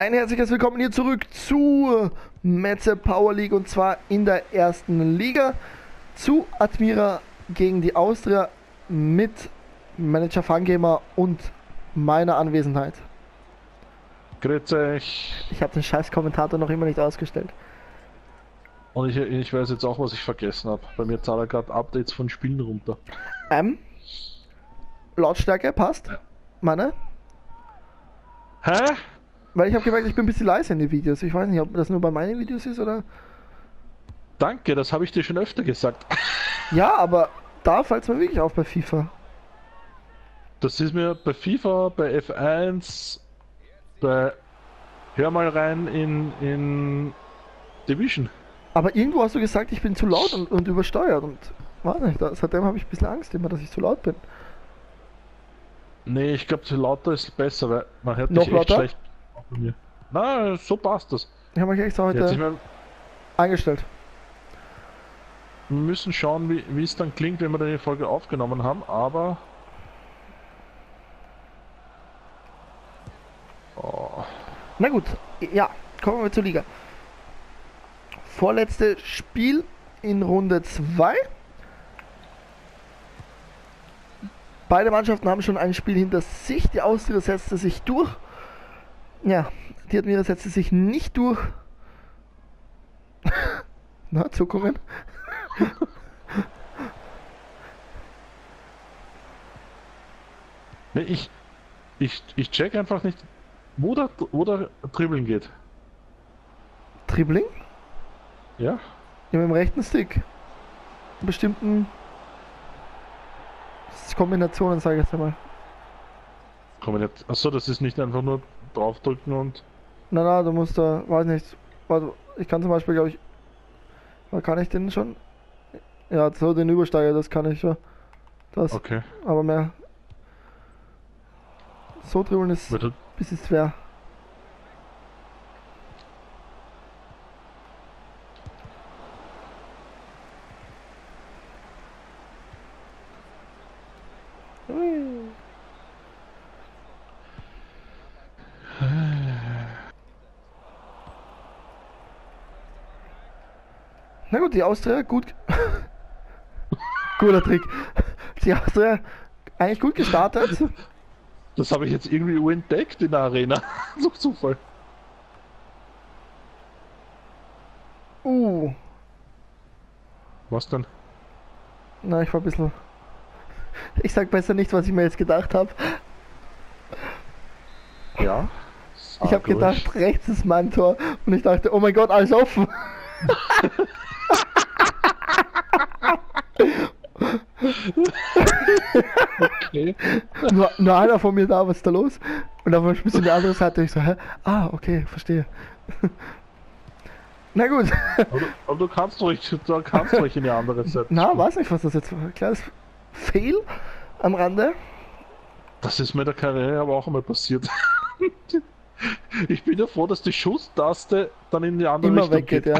Ein herzliches Willkommen hier zurück zu Metze Power League und zwar in der ersten Liga zu Admira gegen die Austria mit Manager Fangamer und meiner Anwesenheit. Grüß euch. Ich habe den scheiß Kommentator noch immer nicht ausgestellt. Und ich weiß jetzt auch, was ich vergessen habe. Bei mir zahlt er gerade Updates von Spielen runter. Lautstärke passt? Meine? Hä? Weil ich habe gemerkt, ich bin ein bisschen leise in den Videos. Ich weiß nicht, ob das nur bei meinen Videos ist oder... Danke, das habe ich dir schon öfter gesagt. Ja, aber da fällt es mir wirklich auf bei FIFA. Das ist mir bei FIFA, bei F1, bei... Hör mal rein in Division. Aber irgendwo hast du gesagt, ich bin zu laut und übersteuert und... Weiß nicht, seitdem habe ich ein bisschen Angst immer, dass ich zu laut bin. Nee, ich glaube, zu lauter ist besser, weil man hört dich echt schlecht. Mir. Na, so passt das. Ich habe mich extra heute eingestellt. Wir müssen schauen, wie es dann klingt, wenn wir die Folge aufgenommen haben, aber... Oh. Na gut, ja, kommen wir zur Liga. Vorletztes Spiel in Runde 2. Beide Mannschaften haben schon ein Spiel hinter sich, die Austria setzte sich durch. Ja, die Admira setzte sich nicht durch. Na, Zuckungen. Nee, ich check einfach nicht, wo der Dribbling geht. Dribbling? Ja. Ja, mit dem rechten Stick. In bestimmten Kombinationen, sage ich jetzt einmal. Achso, das ist nicht einfach nur draufdrücken und... Na, du musst da, weiß nicht, warte, ich kann zum Beispiel, glaube ich, kann ich den schon? Ja, so den Übersteiger, das kann ich ja. Das, okay. Aber mehr... So dribbeln ist ein bisschen schwer. Na gut, die Austria, gut. Guter Trick. Die Austria, eigentlich gut gestartet. Das habe ich jetzt irgendwie entdeckt in der Arena. So Zufall. Was denn? Na, ich war ein bisschen... Ich sag besser nicht, was ich mir jetzt gedacht habe. Ja. Ich habe gedacht, rechts ist mein Tor. Und ich dachte, oh mein Gott, alles offen. Okay. Nur einer von mir da, was ist da los? Und dann war ich ein bisschen die andere Seite, ich so, hä? Ah, okay, verstehe. Na gut. Aber du kamst ruhig in die andere Seite. Na, weiß nicht, was das jetzt war. Ein kleines Fail am Rande. Das ist mir der Karriere aber auch einmal passiert. Ich bin ja froh, dass die Schusstaste dann in die andere Richtung weggeht, ja.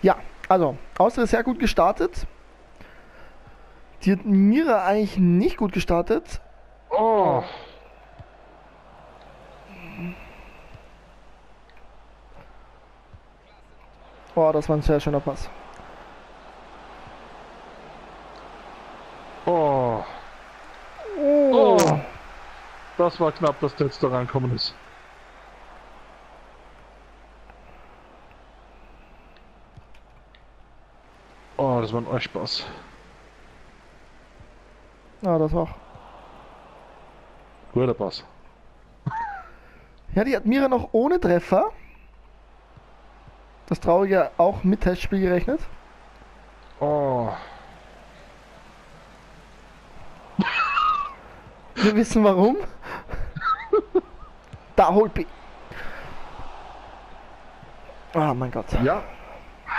Ja, also, Austria sehr gut gestartet. Die Admira eigentlich nicht gut gestartet. Oh. Oh, das war ein sehr schöner Pass. Oh. Oh. Das war knapp, dass der jetzt da rankommen ist. Oh, das war ein Spaß. Ah, das auch. Guter Pass. Ja, die Admira noch ohne Treffer. Das Traurige auch mit Testspiel gerechnet. Oh. Wir wissen warum. Da holt B. Oh mein Gott. Ja,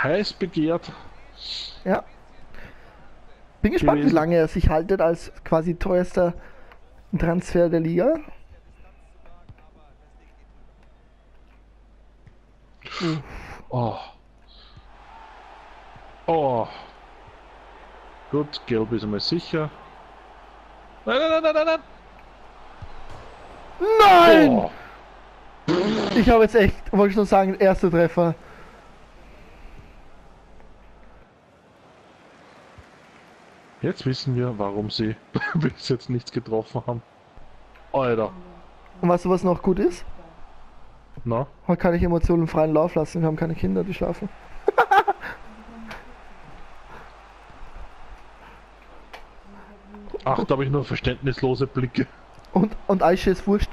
heiß begehrt. Ja. Bin gespannt, gewesen. Wie lange er sich haltet als quasi teuerster Transfer der Liga. Oh. Oh. Gut, gelb ist einmal sicher. Nein! Nein! Oh. Ich habe jetzt echt, wollte ich nur sagen, erster Treffer. Jetzt wissen wir, warum sie bis jetzt nichts getroffen haben. Alter. Und weißt du, was noch gut ist? Na? Man kann nicht Emotionen freien Lauf lassen, wir haben keine Kinder, die schlafen. Ach, da habe ich nur verständnislose Blicke. Und Aische ist wurscht.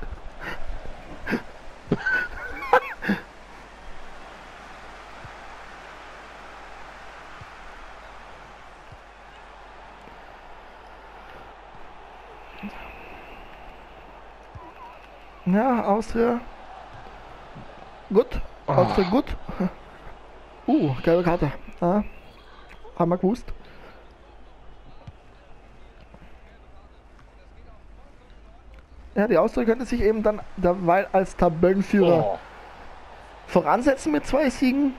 Ja, Austria. Gut. Austria gut. Geile Karte. Ah, haben wir gewusst. Ja, die Austria könnte sich eben dann derweil als Tabellenführer voransetzen mit 2 Siegen.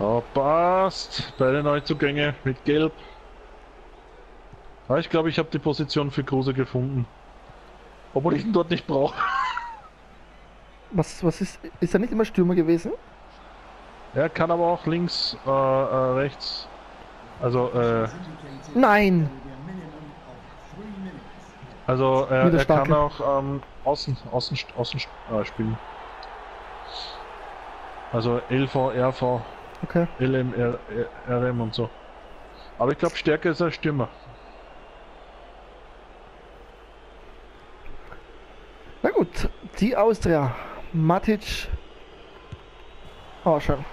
Oh, passt. Beide Neuzugänge mit Gelb. Ja, ich glaube, ich habe die Position für Kruse gefunden. Obwohl ich ihn dort nicht brauche. Was ist... Ist er nicht immer Stürmer gewesen? Er kann aber auch links, rechts... Also, nein! Also, er kann auch außen spielen. Also LV, RV, okay. LM, RM und so. Aber ich glaube, stärker ist er Stürmer. Na gut, die Austria. Matic. Oh, schön.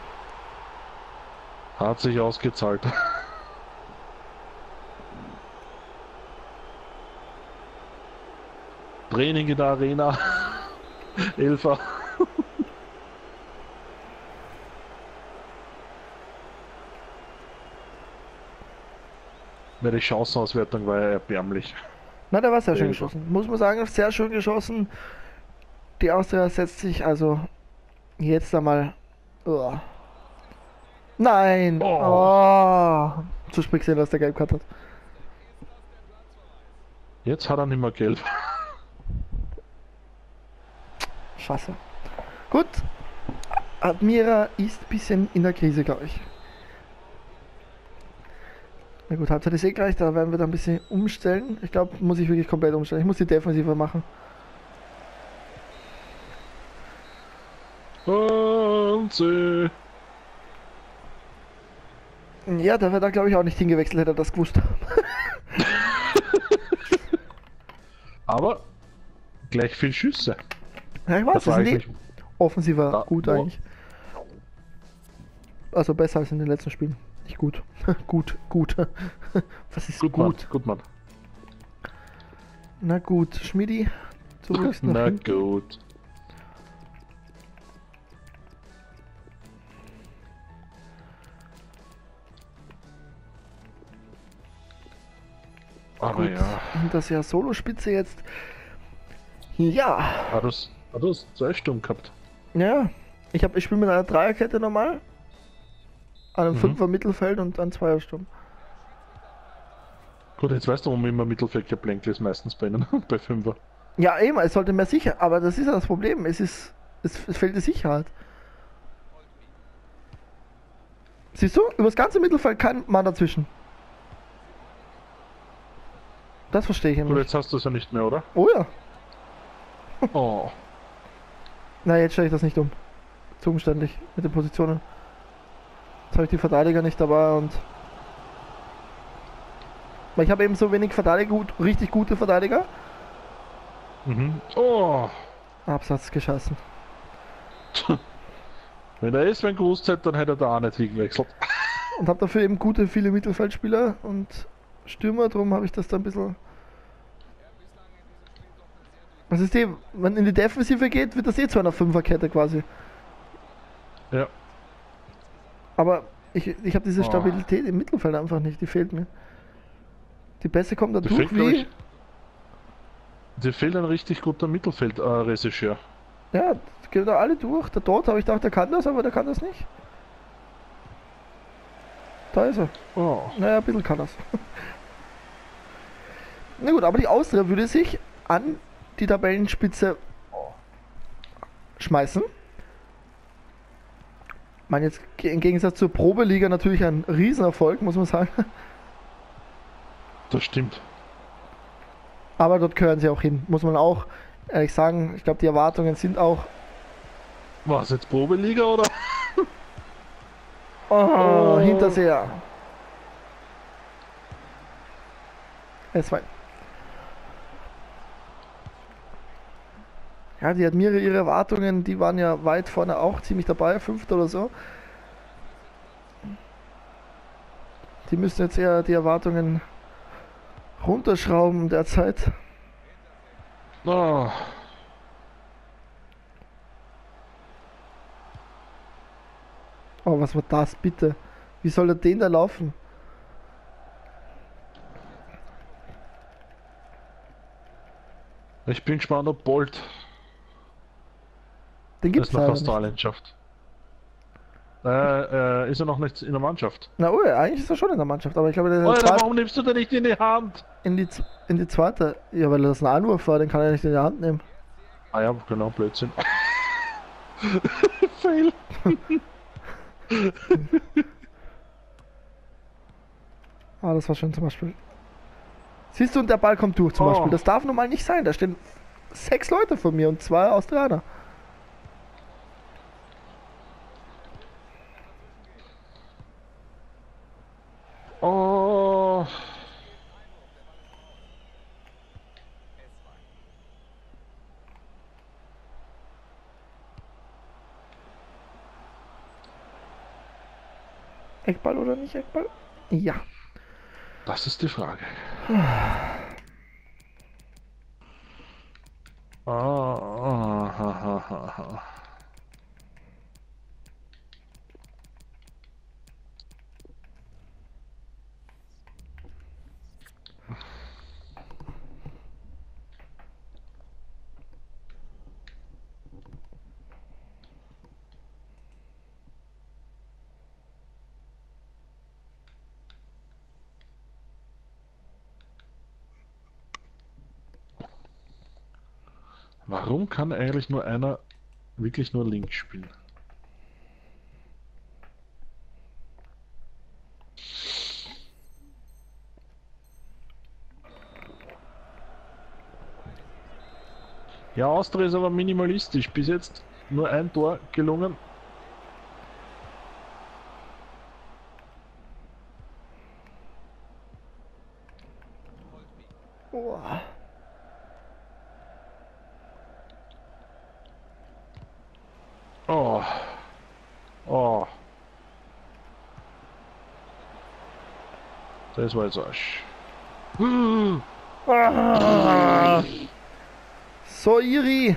Hat sich ausgezahlt. Training in der Arena. Elfer. Die Chancenauswertung war ja erbärmlich. Na, da war sehr schön geschossen. Muss man sagen, sehr schön geschossen. Die Austria setzt sich also jetzt einmal. Oh. Nein! Oh. Oh. Zu spät gesehen, dass der Gelb Karte hat. Jetzt hat er nicht mehr Gelb. Scheiße. Gut. Admira ist ein bisschen in der Krise, glaube ich. Na gut, Halbzeit ist eh gleich, da werden wir dann ein bisschen umstellen. Ich glaube, muss ich wirklich komplett umstellen. Ich muss die Defensive machen. Hansi. Ja, da wäre da glaube ich auch nicht hingewechselt, hätte er das gewusst. Aber gleich viel Schüsse. Ja, ich weiß, das war eigentlich offensiver gut eigentlich. Also besser als in den letzten Spielen. Nicht gut. gut. Was ist gut? Gut, Mann. Na gut, Schmidi. Zurück nach hinten. Na gut. Aber gut, ja. Und das ja Solo-Spitze jetzt. Ja. Du hast 2 Sturm gehabt. Ja, ich spiele mit einer Dreierkette normal, einem 5er Mittelfeld und einem 2er Sturm. Gut, jetzt weißt du, warum immer Mittelfeld geblenkt ist, meistens bei ihnen, bei 5er. Ja, eben, es sollte mehr sicher, aber das ist ja das Problem, es fehlt die Sicherheit. Siehst du, über das ganze Mittelfeld kein Mann dazwischen. Das verstehe ich ja nicht. Gut, jetzt hast du es ja nicht mehr, oder? Oh ja. Oh. Na, jetzt stelle ich das nicht um. Zumständlich mit den Positionen. Jetzt habe ich die Verteidiger nicht dabei und. Weil ich habe eben so wenig Verteidiger, richtig gute Verteidiger. Mhm. Oh! Absatz geschossen. Wenn er ist, wenn Kruse hat, dann hätte er da auch nicht hingewechselt. Und habe dafür eben viele Mittelfeldspieler und Stürmer, drum habe ich das da ein bisschen. Was ist die? Wenn in die Defensive geht, wird das eh zu einer 5er-Kette quasi. Ja. Aber ich habe diese Stabilität im Mittelfeld einfach nicht, die fehlt mir. Die Pässe kommen da durch wie... Dir fehlt ein richtig guter Mittelfeld-Regisseur. Ja, gehen da alle durch. Der Dort habe ich gedacht, der kann das, aber der kann das nicht. Da ist er. Oh. Naja, ein bisschen kann das. Na gut, aber die Austria würde sich an die Tabellenspitze schmeißen. Ich meine, jetzt im Gegensatz zur Probeliga natürlich ein Riesenerfolg, muss man sagen. Das stimmt. Aber dort gehören sie auch hin, muss man auch ehrlich sagen. Ich glaube, die Erwartungen sind auch... War es jetzt Probeliga oder? Oh, oh. Hinterseher. S-Wein. Ja, die Admira, ihre Erwartungen, die waren ja weit vorne auch ziemlich dabei, 5. oder so. Die müssen jetzt eher die Erwartungen runterschrauben derzeit. Oh. Oh, was war das bitte? Wie soll er den da laufen? Ich bin gespannt, ob Bolt. Den gibt's noch aus der Landschaft. Ist er noch nicht in der Mannschaft? Na, oh, eigentlich ist er schon in der Mannschaft, aber ich glaube, der ist warum nimmst du den nicht in die Hand? In die zweite? Ja, weil das ein Anwurf war, den kann er nicht in die Hand nehmen. Ah ja, genau, Blödsinn. Fail. Ah, das war schon zum Beispiel. Siehst du, und der Ball kommt durch zum Beispiel. Das darf nun mal nicht sein. Da stehen 6 Leute vor mir und 2 Australier. Oh. Eckball oder nicht Eckball? Ja. Das ist die Frage. Warum kann eigentlich nur einer wirklich nur links spielen? Ja, Austria ist aber minimalistisch. Bis jetzt nur ein Tor gelungen. Das war jetzt Arsch. Ah. So, Iri.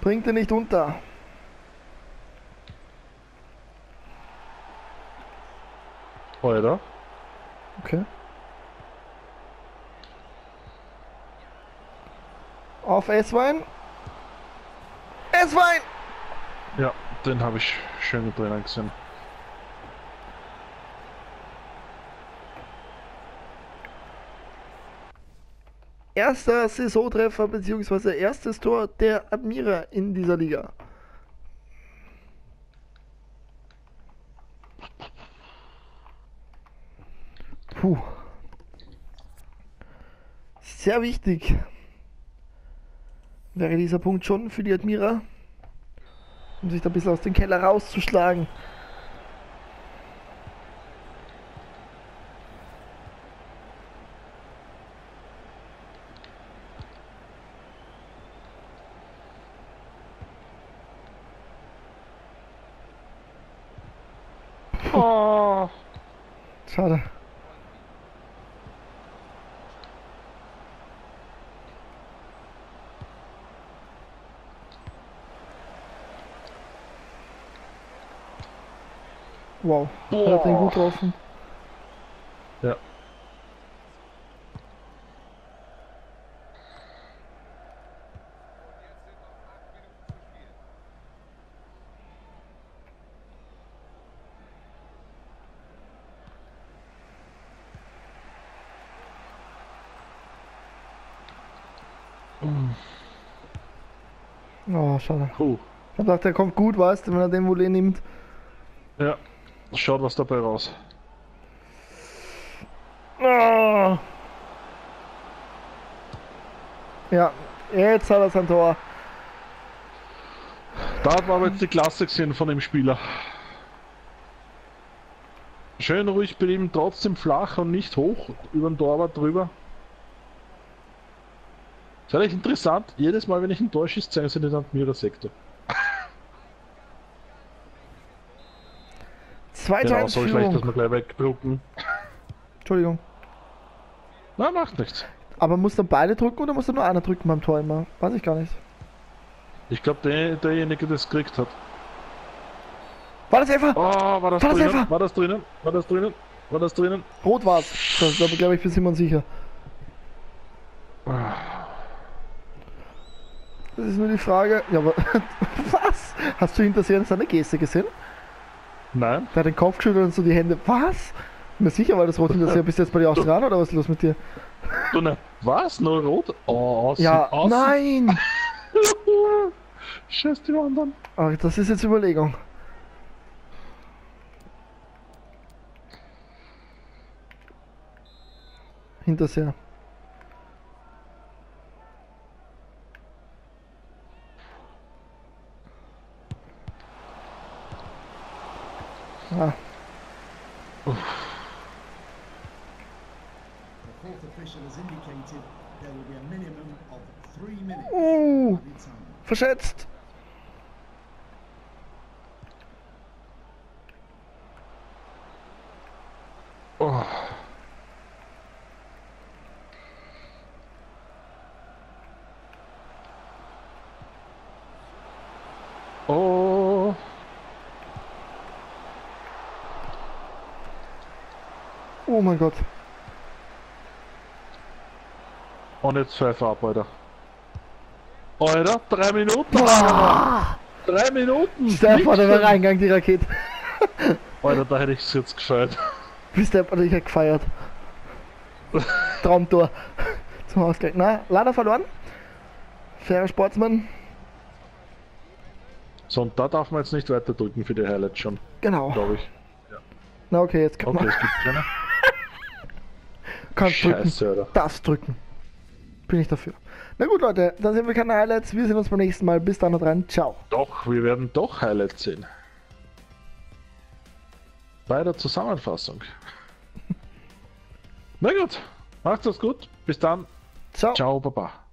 Bringt er nicht unter. Oder? Okay. Auf S-Wein. S-Wein! Ja, den habe ich schön mit drin gesehen. Erster Saisontreffer bzw. erstes Tor der Admira in dieser Liga. Puh. Sehr wichtig wäre dieser Punkt schon für die Admira, um sich da ein bisschen aus dem Keller rauszuschlagen. Schade. Wow, er hat den gut getroffen. Ja. Oh, schade. Ich dachte, der kommt gut, weißt du, wenn er den Volley nimmt. Ja, schaut was dabei raus. Oh. Ja, jetzt hat er sein Tor. Da hat man aber jetzt die Klasse gesehen von dem Spieler. Schön ruhig blieben, trotzdem flach und nicht hoch über den Torwart drüber. Das ist eigentlich interessant, jedes Mal wenn ich ein Tor schieße, zeigen sie den Admira Sektor. 2-1 genau, soll ich vielleicht das mal gleich wegdrucken. Entschuldigung. Na, macht nichts. Aber muss dann beide drücken oder muss dann nur einer drücken beim Tor immer? Weiß ich gar nicht. Ich glaube derjenige, der es gekriegt hat. War das einfach? Oh, war das drinnen? War das drinnen? War das drinnen? War das drinnen? Rot war's. Das ist aber, glaube ich, für Simon sicher. Das ist nur die Frage. Ja, aber was? Hast du hinter sich seine Geste gesehen? Nein. Der hat den Kopf geschüttelt und so die Hände. Was? Mir sicher, weil das rot hinter sich. Bist du jetzt bei den Australiern oder was ist los mit dir? Du ne? Was? Nur rot? Oh, ja. Außen. Nein. Scheiß die anderen. Ach, das ist jetzt Überlegung. Hinterher. Ah. Verschätzt. Oh. Oh. Oh mein Gott. Und jetzt pfeife ab, Alter. Alter, 3 Minuten! Boah. 3 Minuten! Stefan, da war Reingang die Rakete. Alter, da hätte ich es jetzt gefeiert. Bist du, Alter, ich hätte gefeiert. Traumtor. Zum Ausgleich. Na, leider verloren. Fairer Sportsmann. So, und da darf man jetzt nicht weiter drücken für die Highlights schon. Genau. Glaube ich. Ja. Na okay, jetzt kann man... Okay, es gibt keine. Kannst Scheiße, drücken. Alter. Das drücken. Bin ich dafür. Na gut, Leute, dann sehen wir keine Highlights. Wir sehen uns beim nächsten Mal. Bis dann und rein. Ciao. Doch, wir werden doch Highlights sehen. Bei der Zusammenfassung. Na gut, macht's gut. Bis dann. Ciao. Ciao, Baba.